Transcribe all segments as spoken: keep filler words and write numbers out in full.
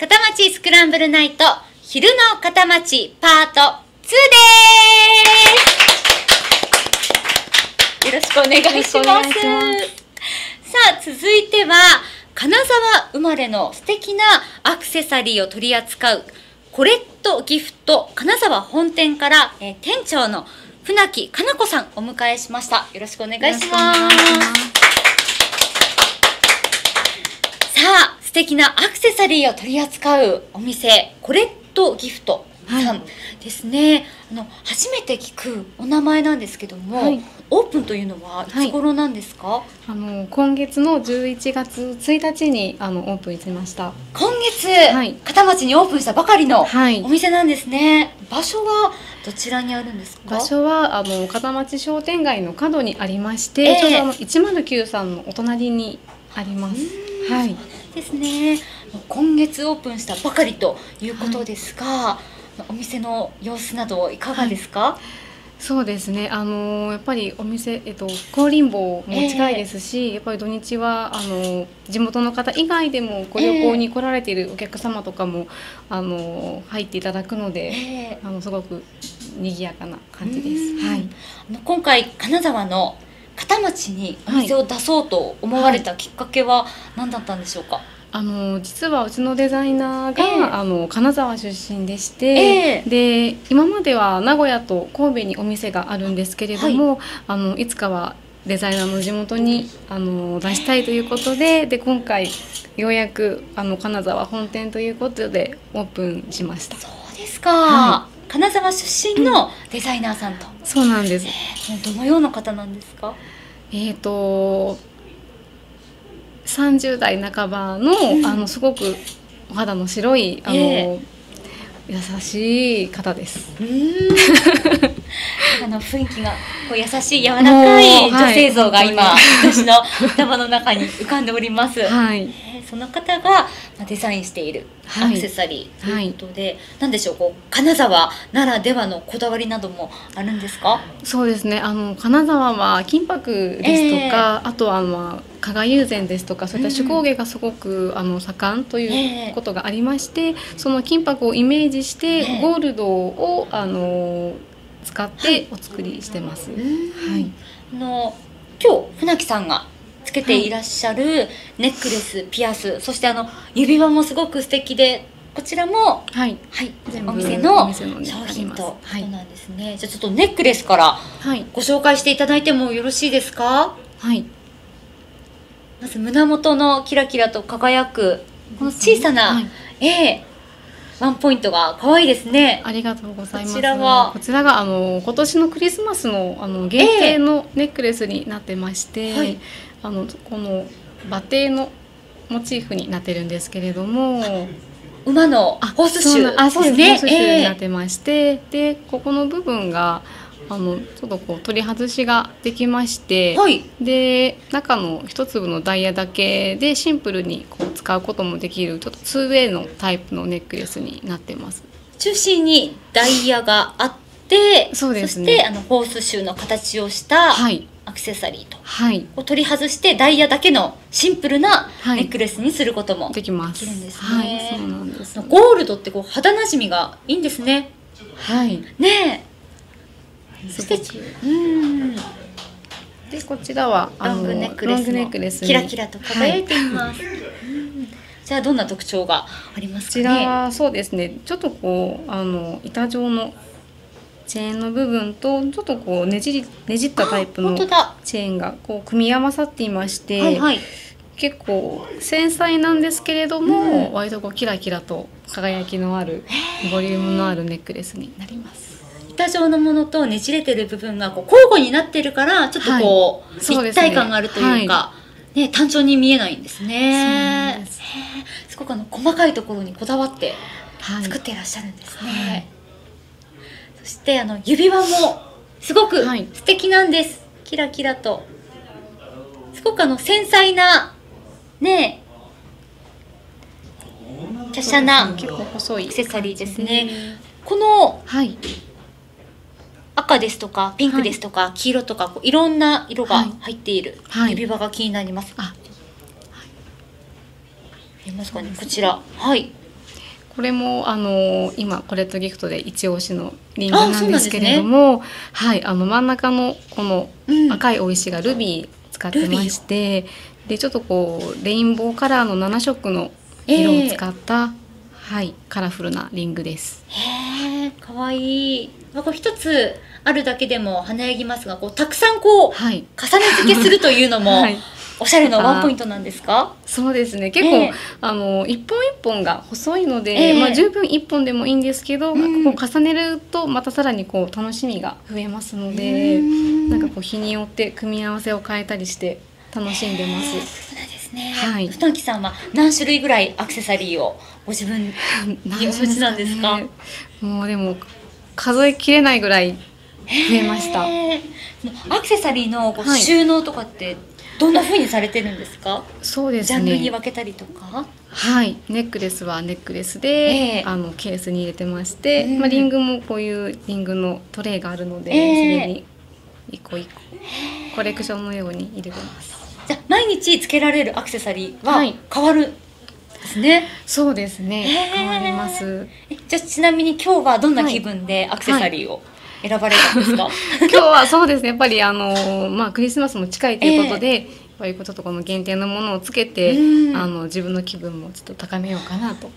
片町スクランブルナイト昼の片町パートにでーす。よろしくお願いします。さあ、続いては金沢生まれの素敵なアクセサリーを取り扱うコレットギフト金沢本店から、えー、店長の船木かな子さんお迎えしました。よろしくお願いします。さあ、素敵なアクセサリーを取り扱うお店コレットギフトさんですね、はい、あの初めて聞くお名前なんですけども、はい、オープンというのはいつ頃なんですか？はい、あの今月のじゅういちがつついたちにあのオープンしました。今月、はい、片町にオープンしたばかりのお店なんですね。はい、場所はどちらにあるんですか？場所はあの片町商店街の角にありまして、えー、ちょうどあのいちまるきゅうさんのお隣にあります。はい、ですね。今月オープンしたばかりということですが、はい、お店の様子などいかがですか？はい、そうですね。あのやっぱりお店、えっと香林坊も近いですし、えー、やっぱり土日はあの地元の方以外でもご旅行に来られているお客様とかも、えー、あの入っていただくので、えー、あのすごく賑やかな感じです。はい。あの今回金沢の片町にお店を出そうと思われたきっかけは何だったんでしょうか？はいはい、あの実はうちのデザイナーが、えー、あの金沢出身でして、えー、で今までは名古屋と神戸にお店があるんですけれども、はい、あのいつかはデザイナーの地元にあの出したいということで、で今回ようやくあの金沢本店ということでオープンしました。そうですか。はい、金沢出身のデザイナーさんと、うん、そうなんです。えー、どのような方なんですか？えっとさんじゅうだいなかばの、うん、あのすごくお肌の白いあの、えー、優しい方です。うーんあの雰囲気がこう優しい柔らかい女性像が今、はい、私の頭の中に浮かんでおります。はい、その方がデザインしているアクセサリーということで、はいはい、なんでしょう、こう金沢ならではのこだわりなどもあるんですか？そうですね。あの金沢は金箔ですとか、えー、あとはまあ加賀友禅ですとか、そういった手工芸がすごく、うん、あの盛んということがありまして、えー、その金箔をイメージしてゴールドをあの使ってお作りしてます。はい。あの今日船木さんがつけていらっしゃるネックレス、はい、ピアス、そしてあの指輪もすごく素敵で、こちらもはい、はい、お店の商品とそうなんですね。はい、じゃあちょっとネックレスからご紹介していただいてもよろしいですか？はい、まず胸元のキラキラと輝くこの小さな、はい、Aワンポイントが可愛いですね。ありがとうございます。こちらはこちらがあの今年のクリスマスのあの限定のネックレスになってまして、えーはい、あのこの馬蹄のモチーフになってるんですけれども、馬のホースシュー、あ、そうですね、ホースシューになってまして、えー、でここの部分があのちょっとこう取り外しができまして、はい、で中の一粒のダイヤだけでシンプルにこう使うこともできるちょっと ツーウェイ のタイプのネックレスになってます。中心にダイヤがあって、そうですね、そしてあのホースシューの形をしたアクセサリーと、はい、を取り外してダイヤだけのシンプルなネックレスにすることもできるんですね。はい、そうなんです。ゴールドってこう肌なじみがいいんですね。はい。ねえ。素敵。うん。でこちらはロングネックレス、キラキラと輝いています。じゃあどんな特徴がありますかね。こちらはそうですね。ちょっとこうあの板状のチェーンの部分とちょっとこうねじりねじったタイプのチェーンがこう組み合わさっていまして、はいはい、結構繊細なんですけれども、うん、割とこうキラキラと輝きのあるボリュームのあるネックレスになります。板状のものとねじれてる部分がこう交互になってるからちょっとこう立体感があるというか、ね、単調に見えないんですね。すごくあの細かいところにこだわって作っていらっしゃるんですね。はい、そしてあの指輪もすごく素敵なんです。はい、キラキラとすごくあの繊細なね華奢な結構細いアクセサリーですね。この、はい、赤ですとかピンクですとか、はい、黄色とかこういろんな色が入っている指輪が気になります。あ、見えますかね、こちら。はい、これもあの今コレットギフトで一押しのリングなんですけれども、ね、はい、あの真ん中のこの赤いお石がルビー使ってまして、うん、でちょっとこうレインボーカラーのななしょくの色を使った、えーはい、カラフルなリングです。へー、かわいい。なんか一つあるだけでも華やぎますが、こうたくさんこう、はい、重ね付けするというのも、はい、おしゃれなワンポイントなんですか？そうですね、結構、えー、あの一本一本が細いので、えー、まあ十分一本でもいいんですけど、うん、ここ重ねるとまたさらにこう楽しみが増えますので、んなんかこう日によって組み合わせを変えたりして楽しんでます。えー、そうですね。はい。ふたんきさんは何種類ぐらいアクセサリーをご自分にお持ちなんですか？もうでも数えきれないぐらい増えました。えー、アクセサリーのこう収納とかって、はい、どんな風にされてるんですか？そうですね。ジャンルに分けたりとか。はい、ネックレスはネックレスで、えー、あのケースに入れてまして、えー、まあリングもこういうリングのトレイがあるので、えー、それに一個一個コレクションのように入れてます。じゃあ毎日つけられるアクセサリーは変わるんですね。はい、そうですね。えー、変わります。じゃあちなみに今日はどんな気分でアクセサリーを、はいはい選ばれたんですか？今日はそうですね、やっぱりあの、まあ、クリスマスも近いということで、えー、こういうこととこの限定のものをつけて、あの自分の気分もちょっと高めようかなと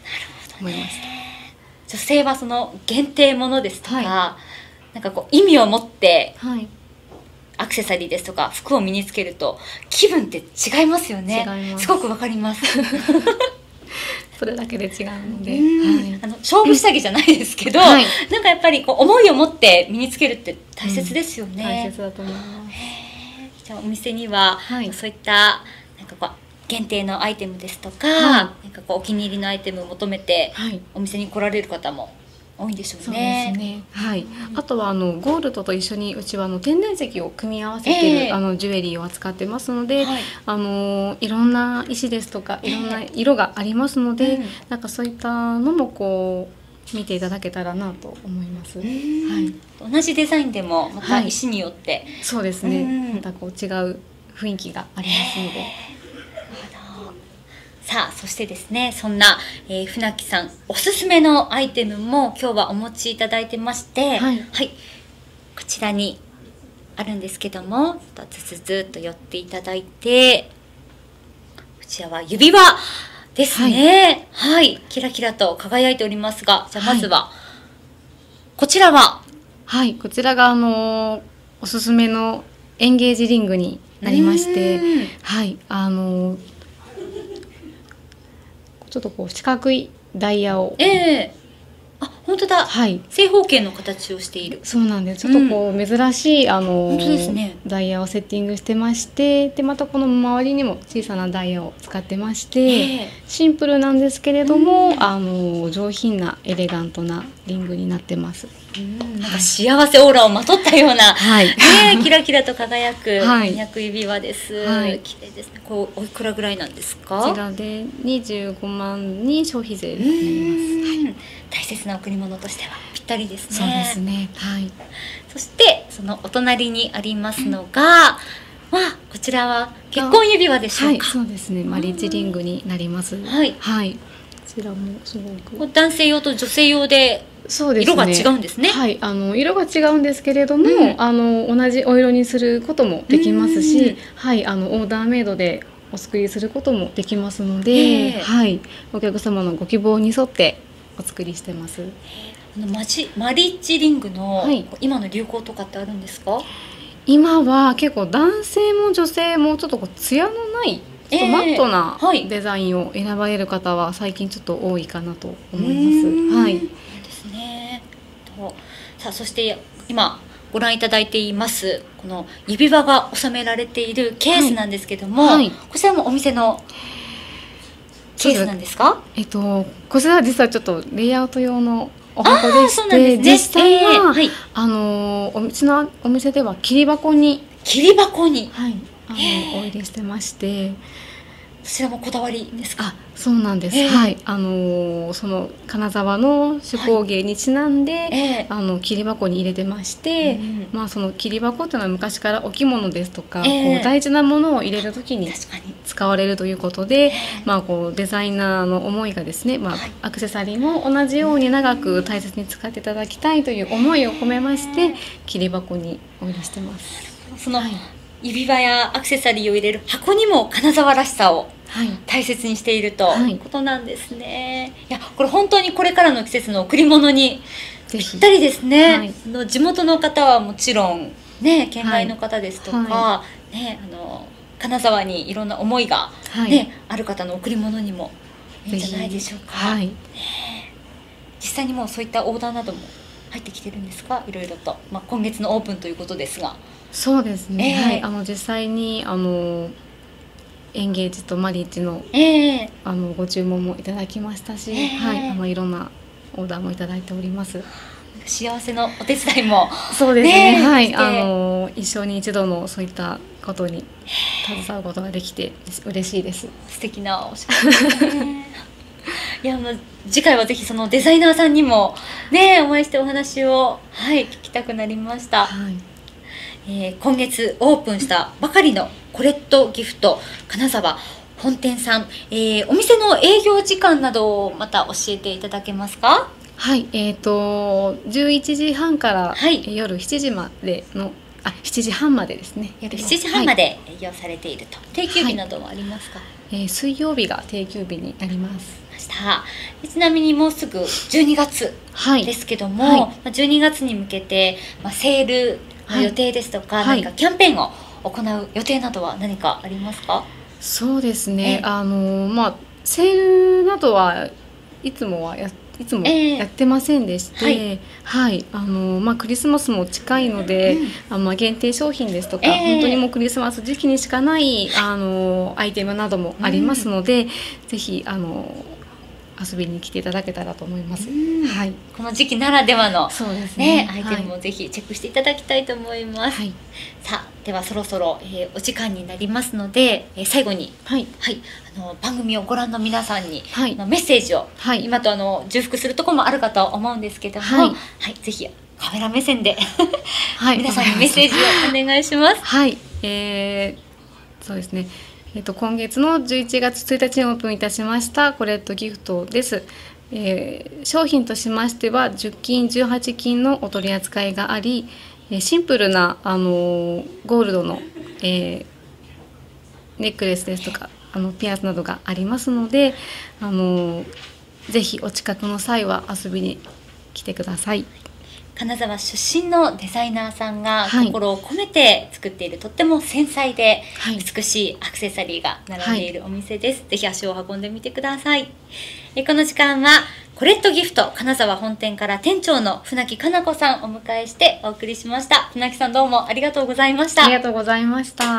思いました。女性はその限定ものですとか、はい、なんかこう意味を持って、はい、アクセサリーですとか服を身につけると気分って違いますよね。違います。すごくわかります。それだけで違うので、はい、あの勝負下着じゃないですけど、はい、なんかやっぱりこう思いを持って身につけるって大切ですよね。うん、大切だと思います。じゃあお店には、はい、そういったなんかこう限定のアイテムですとか、はい、なんかこうお気に入りのアイテムを求めて、はい、お店に来られる方も多いんでしょうね。そうですね。はい。あとはあのゴールドと一緒にうちはあの天然石を組み合わせているあのジュエリーを扱ってますので、あのいろんな石ですとかいろんな色がありますので、なんかそういったのもこう見ていただけたらなと思います。はい。同じデザインでもまた石によって、そうですね。またこう違う雰囲気がありますので。さあ、そしてですね、そんな、えー、船木さんおすすめのアイテムも今日はお持ちいただいてまして、はい、はい、こちらにあるんですけども、ずずずっと寄っていただいて、こちらは指輪ですね。はい、はい、キラキラと輝いておりますが、じゃあまずは、はい、こちらははい、こちらがあのー、おすすめのエンゲージリングになりまして、はい、あのーちょっとこう四角いダイヤを、えー、あ、本当だ、はい、正方形の形をしている。そうなんです。ちょっとこう珍しい、うん、あの本当ですね、ダイヤをセッティングしてまして、でまたこの周りにも小さなダイヤを使ってまして、えー、シンプルなんですけれども、うん、あの上品なエレガントなリングになってます。うん、なんか幸せオーラをまとったような、はい、ねキラキラと輝く婚約指輪です。はい、綺麗ですね。こうおいくらぐらいなんですか？こちらでにじゅうごまんに消費税になります。はい、大切な贈り物としてはぴったりですね。そうですね。はい。そしてそのお隣にありますのが、うん、わこちらは結婚指輪でしょうか？はい、そうですね。マリッジリングになります。はい。はい。こちらもすごく男性用と女性用で。そうですね、色が違うんですね。はい、あの色が違うんですけれども、うん、あの同じお色にすることもできますし、はい、あのオーダーメイドでお作りすることもできますので、はい、お客様のご希望に沿ってお作りしてます。あのマジマリッジリングの今の流行とかってあるんですか？はい、今は結構男性も女性もちょっとこうツヤのないちょっとマットなデザインを選ばれる方は最近ちょっと多いかなと思います。はい。さあ、そして今ご覧いただいていますこの指輪が収められているケースなんですけども、はいはい、こちらもお店のケースなんですか？えっとこちらは実はちょっとレイアウト用のお箱でして、実際はあのお店のお店では切り箱に切り箱にはいあのお入れしてまして、それもこだわりですか？あ、そうなんです、えー、はい、あのー、その金沢の手工芸にちなんで、はい、えー、あの切り箱に入れてまして、うん、まあその切り箱というのは昔からお着物ですとか、えー、こう大事なものを入れる時に使われるということで、えー、まあこうデザイナーの思いがですね、まあアクセサリーも同じように長く大切に使っていただきたいという思いを込めまして切り箱にお入れしてます。その、はい、指輪やアクセサリーを入れる箱にも金沢らしさを大切にしているということなんですね。はいはい、いや、これ本当にこれからの季節の贈り物にぴったりですね。はい、の地元の方はもちろん、ね、県外の方ですとか、はいはい、ね、あの金沢にいろんな思いが、ね、はい、ある方の贈り物にもいいんじゃないでしょうか。はい、ね、実際にもうそういったオーダーなども入ってきてるんですか？いろいろと、まあ、今月のオープンということですが。そうですね、えー、はい、あの実際にあのエンゲージとマリッジの、えー、あのご注文もいただきましたし、えー、はい、あのいろんなオーダーもいただいております。幸せのお手伝いもそうですね、ね、はい、あの一生に一度のそういったことに携わることができて嬉しいです。素敵なお仕事ですね。いや、もう次回はぜひそのデザイナーさんにもね、お会いしてお話を、はい、聞きたくなりました。はい、えー、今月オープンしたばかりのコレットギフト金沢本店さん、えー、お店の営業時間などをまた教えていただけますか？はい、えーと、じゅういちじはんから、はい、夜しちじまでの、あ、しちじはんまでですね。夜しちじはんまで営業されていると、はい、定休日などはありますか？はい、えー、水曜日が定休日になります。ちなみにもうすぐじゅうにがつですけども、はいはい、じゅうにがつに向けて、まあ、セールの予定ですとか、はい、何かキャンペーンを行う予定などは何かありますか？そうですね、あのまあセールなどはいつもはやいつもやってませんでして、えー、はい、はい、あのまあクリスマスも近いので、うん、あのまあ限定商品ですとか、えー、本当にもうクリスマス時期にしかないあのアイテムなどもありますので、うん、ぜひあの遊びに来ていただけたらと思います。はい、この時期ならではの、そうですね、アイテムもぜひチェックしていただきたいと思います。はい、さあ、ではそろそろ、えー、お時間になりますので、えー、最後に、はい、はい、あの番組をご覧の皆さんに、はい、のメッセージを、はい、今とあの重複するところもあるかと思うんですけども、はい、はい、ぜひカメラ目線ではい、皆さんにメッセージをお願いします。はい、えー、そうですね。えっと、今月のじゅういちがつついたちにオープンいたしましたコレットギフトです、えー、商品としましてはじゅっきんじゅうはちきんのお取り扱いがあり、シンプルな、あのー、ゴールドの、えー、ネックレスですとかあのピアスなどがありますので、あのー、ぜひお近くの際は遊びに来てください。金沢出身のデザイナーさんが心を込めて作っている、はい、とっても繊細で美しいアクセサリーが並んでいるお店です。はい、ぜひ足を運んでみてください。えこの時間はコレットギフト金沢本店から店長の船木加奈子さんをお迎えしてお送りしました。船木さん、どうもありがとうございました。ありがとうございました。